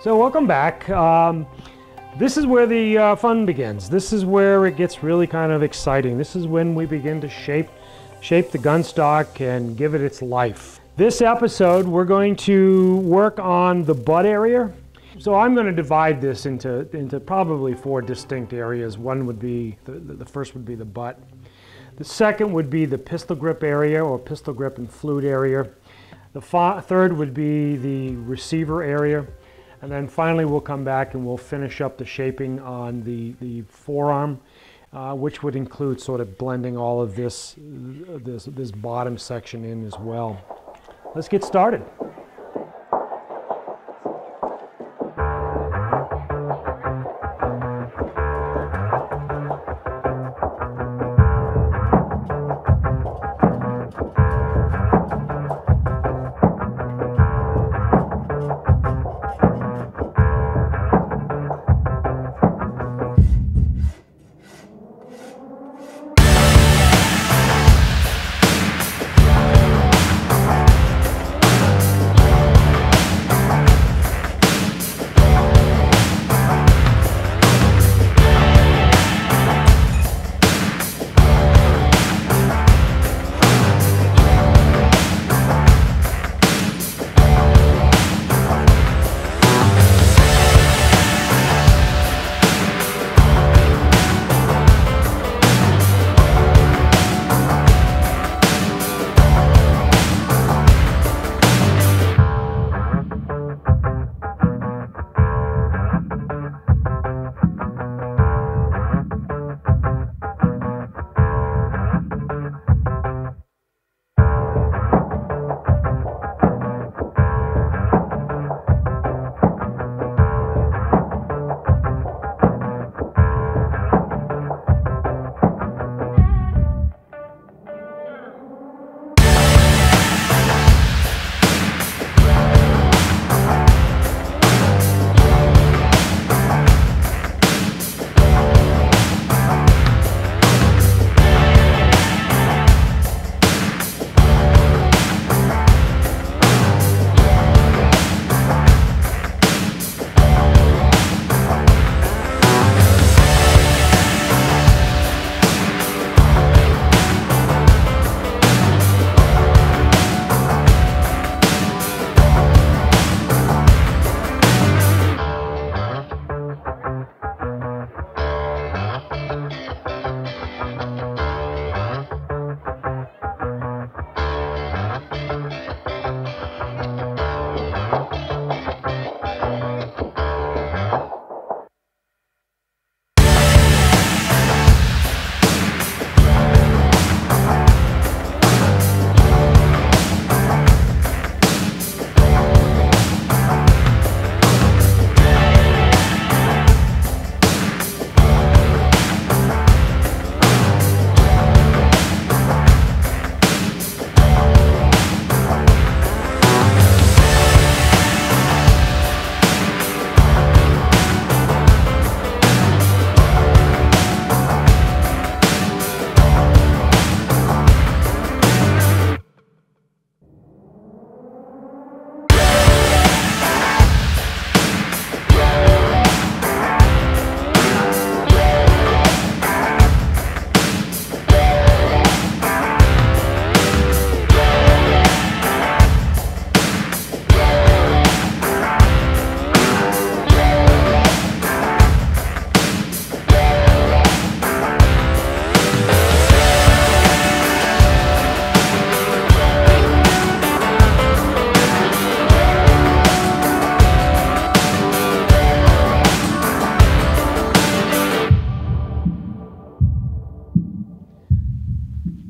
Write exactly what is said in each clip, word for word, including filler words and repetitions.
So welcome back. Um, this is where the uh, fun begins. This is where it gets really kind of exciting. This is when we begin to shape, shape the gun stock and give it its life. This episode, we're going to work on the butt area. So I'm going to divide this into, into probably four distinct areas. One would be, the, the first would be the butt. The second would be the pistol grip area, or pistol grip and flute area. The third would be the receiver area. And then finally, we'll come back and we'll finish up the shaping on the, the forearm, uh, which would include sort of blending all of this, this, this bottom section in as well. Let's get started.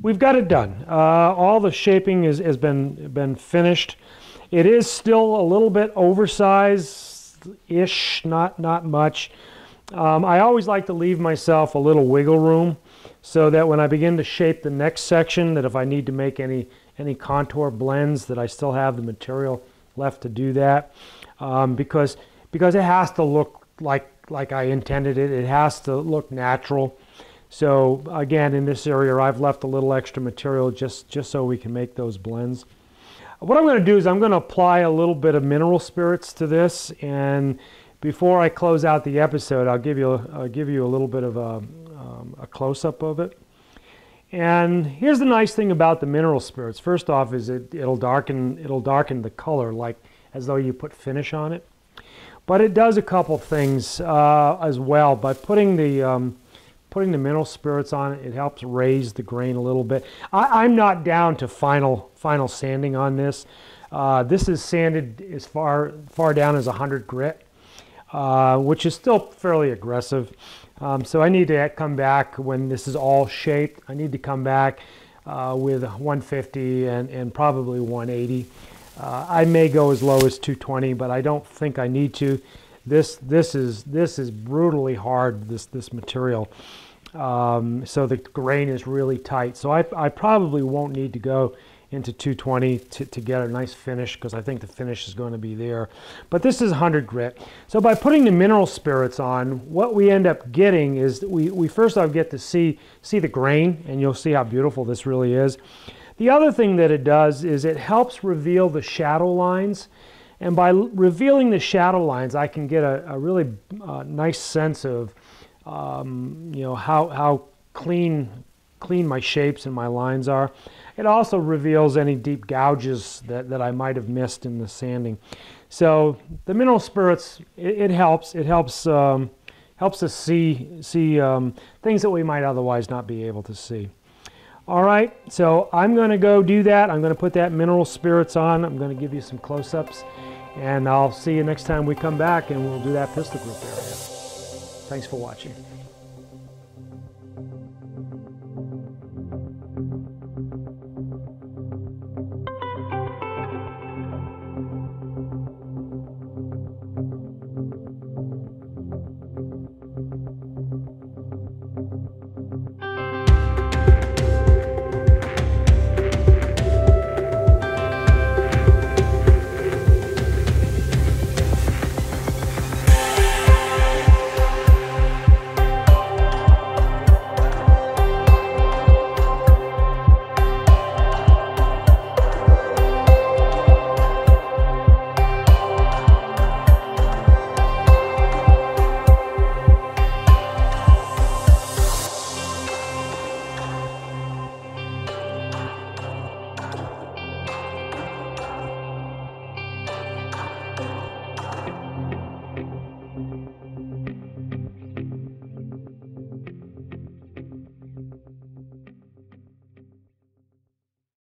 We've got it done. Uh, all the shaping is, has been been finished. It is still a little bit oversized-ish, not not much. Um, I always like to leave myself a little wiggle room so that when I begin to shape the next section, that if I need to make any any contour blends, that I still have the material left to do that, um, because because it has to look like like I intended it. It has to look natural. So again, in this area, I've left a little extra material just, just so we can make those blends. What I'm going to do is I'm going to apply a little bit of mineral spirits to this, and before I close out the episode, I'll give you a, I'll give you a little bit of a, um, a close-up of it. And here's the nice thing about the mineral spirits. First off, is it, it'll darken it'll darken the color, like as though you put finish on it. But it does a couple things uh, as well. By putting the um, putting the mineral spirits on it, it helps raise the grain a little bit. I, I'm not down to final final sanding on this. Uh, this is sanded as far far down as one hundred grit, uh, which is still fairly aggressive. Um, so I need to come back when this is all shaped. I need to come back uh, with one fifty and, and probably one eighty. Uh, I may go as low as two twenty, but I don't think I need to. This this is this is brutally hard. This this material, um, so the grain is really tight. So I I probably won't need to go into two twenty to, to get a nice finish, because I think the finish is going to be there. But this is one hundred grit. So by putting the mineral spirits on, what we end up getting is we, we first off get to see, see the grain, and you'll see how beautiful this really is. The other thing that it does is it helps reveal the shadow lines. And by revealing the shadow lines, I can get a, a really uh, nice sense of um, you know, how, how clean, clean my shapes and my lines are. It also reveals any deep gouges that, that I might have missed in the sanding. So the mineral spirits, it, it helps. It helps um, helps us see see um, things that we might otherwise not be able to see. All right, so I'm going to go do that. I'm going to put that mineral spirits on. I'm going to give you some close-ups, and I'll see you next time we come back, and we'll do that pistol grip area. Thanks for watching.